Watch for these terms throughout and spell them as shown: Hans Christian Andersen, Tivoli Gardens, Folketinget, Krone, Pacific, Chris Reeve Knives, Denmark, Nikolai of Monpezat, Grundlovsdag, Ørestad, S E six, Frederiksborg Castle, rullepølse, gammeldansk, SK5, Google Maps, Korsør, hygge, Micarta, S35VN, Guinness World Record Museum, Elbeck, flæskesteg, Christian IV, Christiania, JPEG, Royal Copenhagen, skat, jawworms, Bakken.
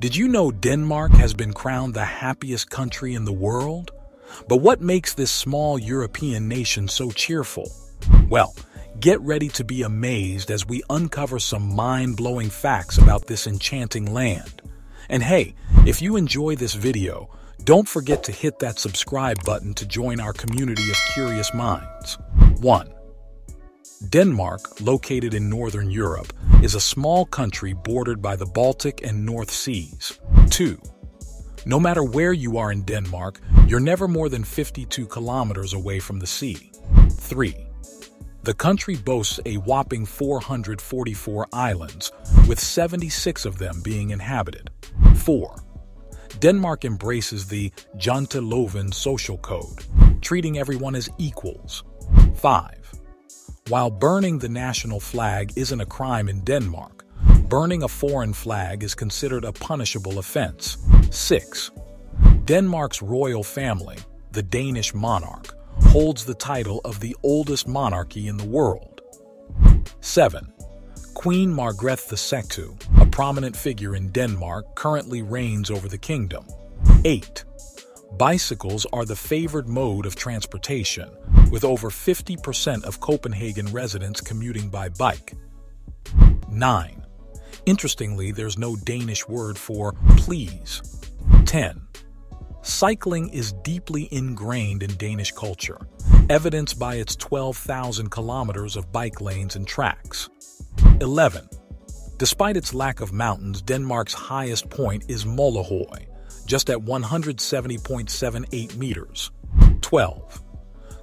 Did you know Denmark has been crowned the happiest country in the world? But what makes this small European nation so cheerful? Well, get ready to be amazed as we uncover some mind-blowing facts about this enchanting land. And hey, if you enjoy this video, don't forget to hit that subscribe button to join our community of curious minds. 1. Denmark, located in northern Europe, is a small country bordered by the Baltic and North Seas. 2. No matter where you are in Denmark, you're never more than 52 kilometers away from the sea. 3. The country boasts a whopping 444 islands, with 76 of them being inhabited. 4. Denmark embraces the Janteloven social code, treating everyone as equals. 5. While burning the national flag isn't a crime in Denmark, burning a foreign flag is considered a punishable offense. 6. Denmark's royal family, the Danish monarch, holds the title of the oldest monarchy in the world. 7. Queen Margrethe II, a prominent figure in Denmark, currently reigns over the kingdom. 8. Bicycles are the favored mode of transportation, with over 50% of Copenhagen residents commuting by bike. 9. Interestingly, there's no Danish word for please. 10. Cycling is deeply ingrained in Danish culture, evidenced by its 12,000 kilometers of bike lanes and tracks. 11. Despite its lack of mountains, Denmark's highest point is Møllehøj, just at 170.78 meters. 12.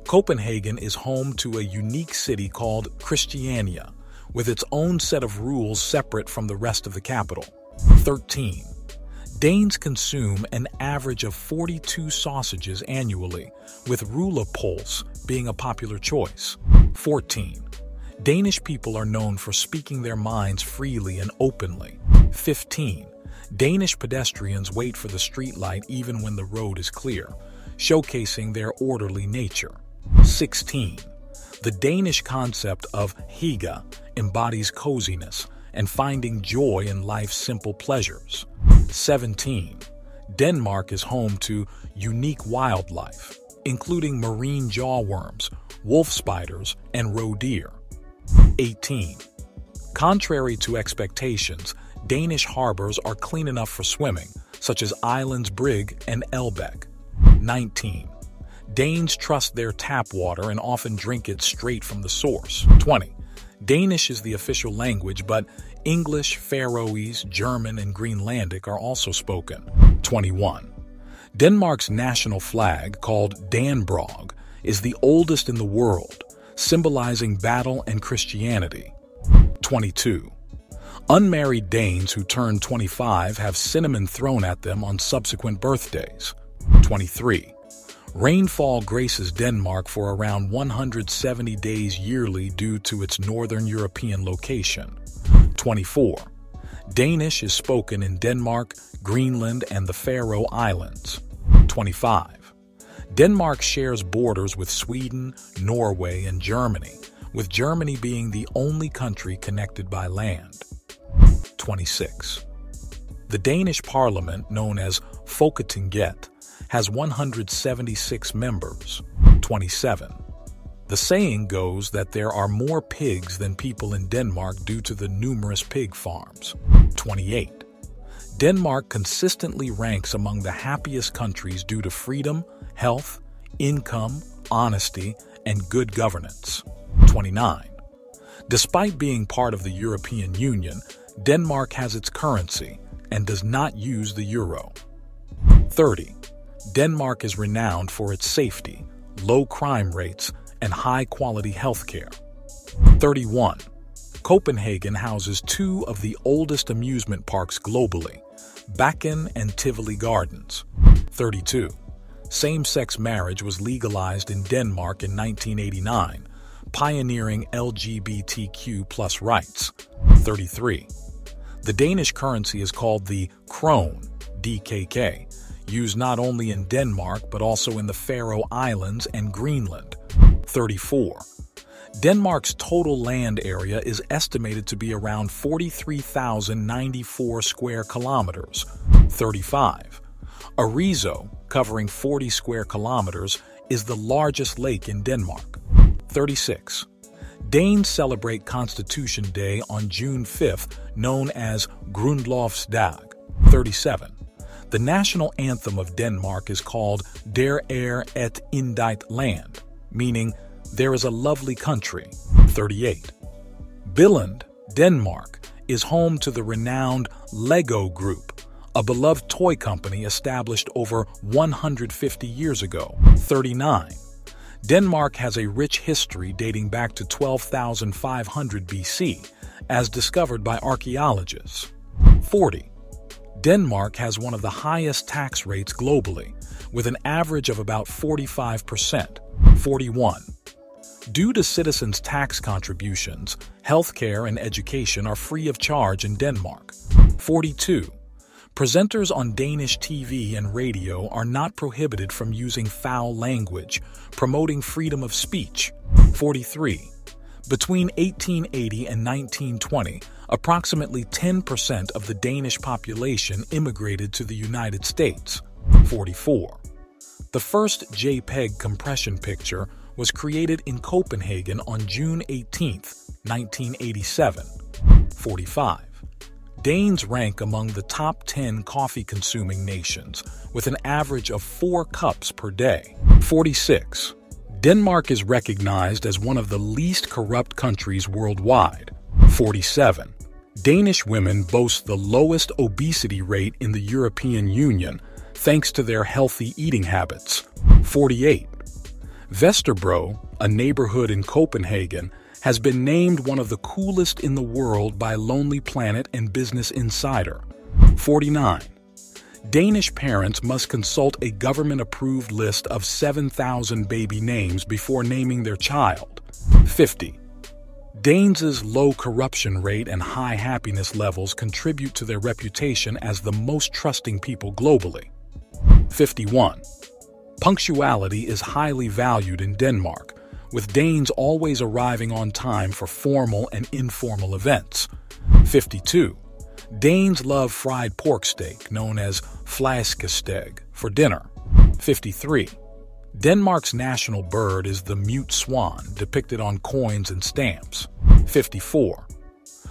Copenhagen is home to a unique city called Christiania, with its own set of rules separate from the rest of the capital. 13. Danes consume an average of 42 sausages annually, with rullepølse being a popular choice. 14. Danish people are known for speaking their minds freely and openly. 15. Danish pedestrians wait for the streetlight even when the road is clear, showcasing their orderly nature. 16. The Danish concept of hygge embodies coziness and finding joy in life's simple pleasures. 17. Denmark is home to unique wildlife, including marine jawworms, wolf spiders, and roe deer. 18. Contrary to expectations, Danish harbors are clean enough for swimming, such as Islands Brygge and Elbeck. 19. Danes trust their tap water and often drink it straight from the source. 20. Danish is the official language, but English, Faroese, German, and Greenlandic are also spoken. 21. Denmark's national flag, called Danbrog, is the oldest in the world, symbolizing battle and Christianity. 22. Unmarried Danes who turn 25 have cinnamon thrown at them on subsequent birthdays. 23. Rainfall graces Denmark for around 170 days yearly due to its northern European location. 24. Danish is spoken in Denmark, Greenland, and the Faroe Islands. 25. Denmark shares borders with Sweden, Norway, and Germany, with Germany being the only country connected by land. 26. The Danish parliament, known as Folketinget, has 176 members. 27. The saying goes that there are more pigs than people in Denmark due to the numerous pig farms. 28. Denmark consistently ranks among the happiest countries due to freedom, health, income, honesty, and good governance. 29. Despite being part of the European Union, Denmark has its currency and does not use the euro. 30. Denmark is renowned for its safety, low crime rates, and high-quality healthcare. 31. Copenhagen houses two of the oldest amusement parks globally, Bakken and Tivoli Gardens. 32. Same-sex marriage was legalized in Denmark in 1989, pioneering LGBTQ+ rights. 33. The Danish currency is called the Krone, DKK, used not only in Denmark but also in the Faroe Islands and Greenland. 34. Denmark's total land area is estimated to be around 43,094 square kilometers, 35. Arresø, covering 40 square kilometers, is the largest lake in Denmark, 36. Danes celebrate Constitution Day on June 5th, known as Grundlovsdag, 37. The national anthem of Denmark is called Der er et indigt land, meaning there is a lovely country, 38. Billund, Denmark, is home to the renowned Lego Group, a beloved toy company established over 150 years ago, 39. Denmark has a rich history dating back to 12,500 BC, as discovered by archaeologists, 40. Denmark has one of the highest tax rates globally, with an average of about 45%, 41. Due to citizens' tax contributions, healthcare and education are free of charge in Denmark, 42. Presenters on Danish TV and radio are not prohibited from using foul language, promoting freedom of speech. 43. Between 1880 and 1920, approximately 10% of the Danish population immigrated to the United States. 44. The first JPEG compression picture was created in Copenhagen on June 18, 1987. 45. Danes rank among the top 10 coffee-consuming nations, with an average of 4 cups per day. 46. Denmark is recognized as one of the least corrupt countries worldwide. 47. Danish women boast the lowest obesity rate in the European Union, thanks to their healthy eating habits. 48. Vesterbro, a neighborhood in Copenhagen, has been named one of the coolest in the world by Lonely Planet and Business Insider. 49. Danish parents must consult a government-approved list of 7,000 baby names before naming their child. 50. Danes' low corruption rate and high happiness levels contribute to their reputation as the most trusting people globally. 51. Punctuality is highly valued in Denmark, with Danes always arriving on time for formal and informal events. 52. Danes love fried pork steak, known as flæskesteg, for dinner. 53. Denmark's national bird is the mute swan, depicted on coins and stamps. 54.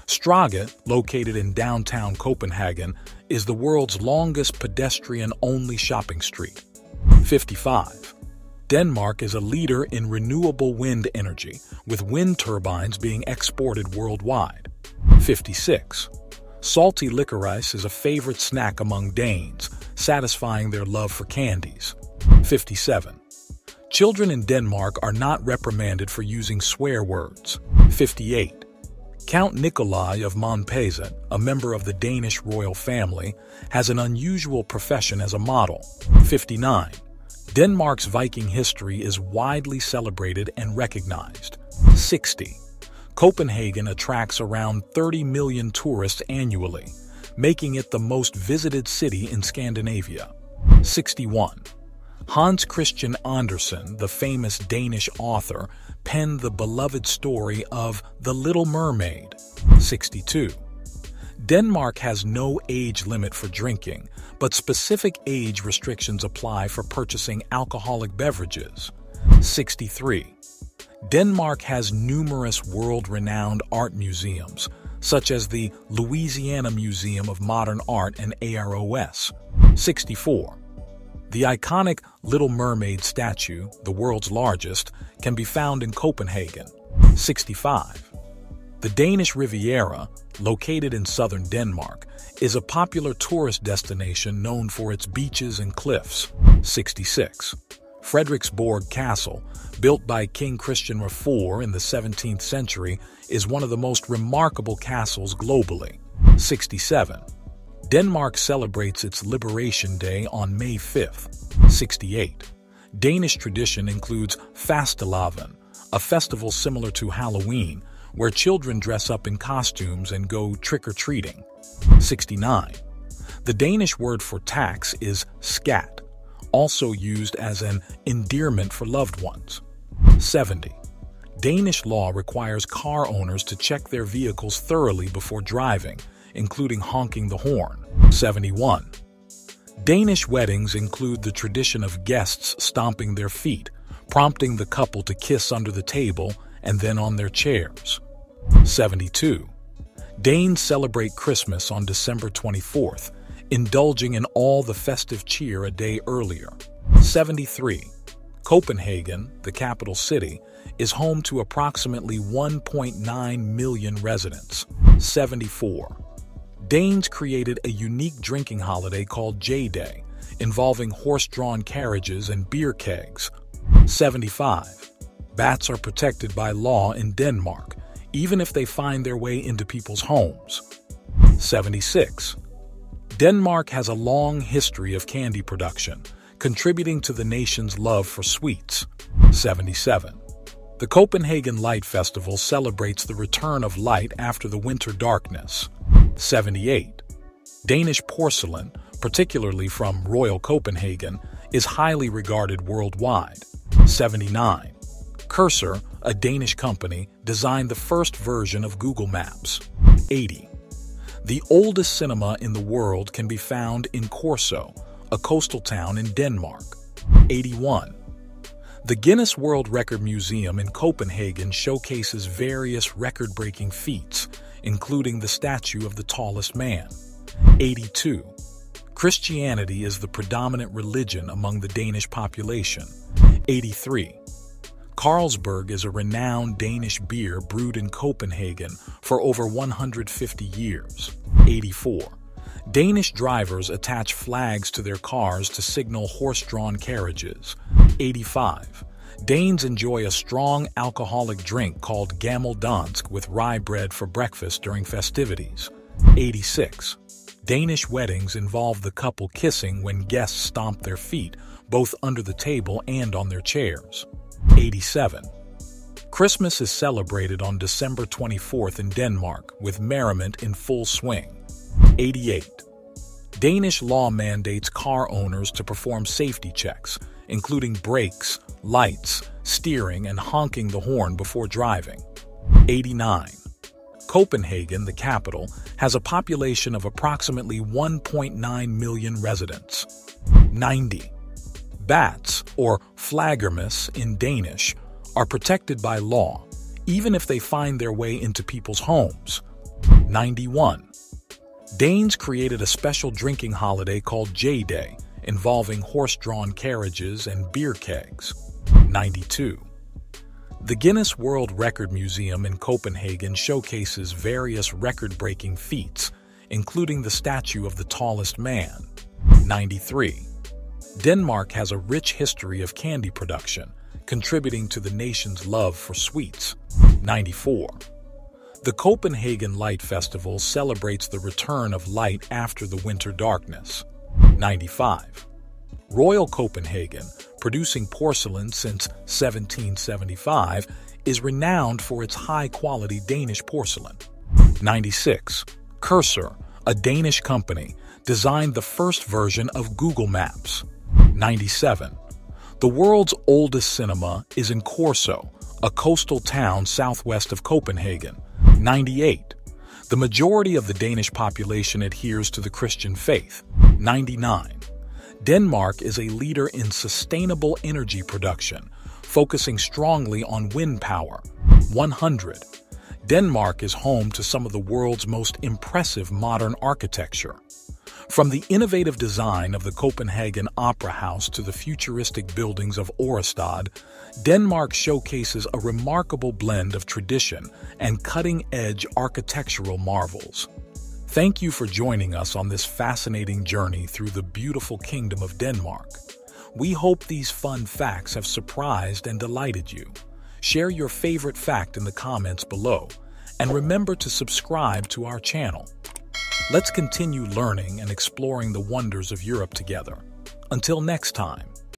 Strøget, located in downtown Copenhagen, is the world's longest pedestrian-only shopping street. 55. Denmark is a leader in renewable wind energy, with wind turbines being exported worldwide. 56. Salty licorice is a favorite snack among Danes, satisfying their love for candies. 57. Children in Denmark are not reprimanded for using swear words. 58. Count Nikolai of Monpezat, a member of the Danish royal family, has an unusual profession as a model. 59. Denmark's Viking history is widely celebrated and recognized. 60. Copenhagen attracts around 30 million tourists annually, making it the most visited city in Scandinavia. 61. Hans Christian Andersen, the famous Danish author, penned the beloved story of The Little Mermaid. 62. Denmark has no age limit for drinking, but specific age restrictions apply for purchasing alcoholic beverages. 63. Denmark has numerous world-renowned art museums, such as the Louisiana Museum of Modern Art and AROS. 64. The iconic Little Mermaid statue, the world's largest, can be found in Copenhagen. 65. The Danish Riviera, located in southern Denmark, is a popular tourist destination known for its beaches and cliffs. 66. Frederiksborg Castle, built by King Christian IV in the 17th century, is one of the most remarkable castles globally. 67. Denmark celebrates its Liberation Day on May 5th. 68. Danish tradition includes Fastelavn, a festival similar to Halloween, where children dress up in costumes and go trick-or-treating. 69. The Danish word for tax is skat, also used as an endearment for loved ones. 70. Danish law requires car owners to check their vehicles thoroughly before driving, including honking the horn. 71. Danish weddings include the tradition of guests stomping their feet, prompting the couple to kiss under the table and then on their chairs. 72. Danes celebrate Christmas on December 24th, indulging in all the festive cheer a day earlier. 73. Copenhagen, the capital city, is home to approximately 1.9 million residents. 74. Danes created a unique drinking holiday called J-Day, involving horse-drawn carriages and beer kegs. 75. Bats are protected by law in Denmark, even if they find their way into people's homes. 76. Denmark has a long history of candy production, contributing to the nation's love for sweets. 77. The Copenhagen Light Festival celebrates the return of light after the winter darkness. 78. Danish porcelain, particularly from Royal Copenhagen, is highly regarded worldwide. 79. Cursor, a Danish company, designed the first version of Google Maps. 80. The oldest cinema in the world can be found in Korsør, a coastal town in Denmark. 81. The Guinness World Record Museum in Copenhagen showcases various record-breaking feats, including the statue of the tallest man. 82. Christianity is the predominant religion among the Danish population. 83. Carlsberg is a renowned Danish beer brewed in Copenhagen for over 150 years. 84. Danish drivers attach flags to their cars to signal horse-drawn carriages. 85. Danes enjoy a strong alcoholic drink called gammeldansk with rye bread for breakfast during festivities. 86. Danish weddings involve the couple kissing when guests stomp their feet, both under the table and on their chairs. 87. Christmas is celebrated on December 24th in Denmark, with merriment in full swing. 88. Danish law mandates car owners to perform safety checks, including brakes, lights, steering, and honking the horn before driving. 89. Copenhagen, the capital, has a population of approximately 1.9 million residents. 90. Bats, or flagermus in Danish, are protected by law, even if they find their way into people's homes. 91. Danes created a special drinking holiday called J-Day, involving horse-drawn carriages and beer kegs. 92. The Guinness World Record Museum in Copenhagen showcases various record-breaking feats, including the statue of the tallest man. 93. Denmark has a rich history of candy production, contributing to the nation's love for sweets. 94. The Copenhagen Light Festival celebrates the return of light after the winter darkness. 95. Royal Copenhagen, producing porcelain since 1775, is renowned for its high-quality Danish porcelain. 96. Cursor, a Danish company, designed the first version of Google Maps. 97. The world's oldest cinema is in Korsør, a coastal town southwest of Copenhagen. 98. The majority of the Danish population adheres to the Christian faith. 99. Denmark is a leader in sustainable energy production, focusing strongly on wind power. 100. Denmark is home to some of the world's most impressive modern architecture. From the innovative design of the Copenhagen Opera House to the futuristic buildings of Ørestad, Denmark showcases a remarkable blend of tradition and cutting-edge architectural marvels. Thank you for joining us on this fascinating journey through the beautiful kingdom of Denmark. We hope these fun facts have surprised and delighted you. Share your favorite fact in the comments below, and remember to subscribe to our channel. Let's continue learning and exploring the wonders of Europe together. Until next time.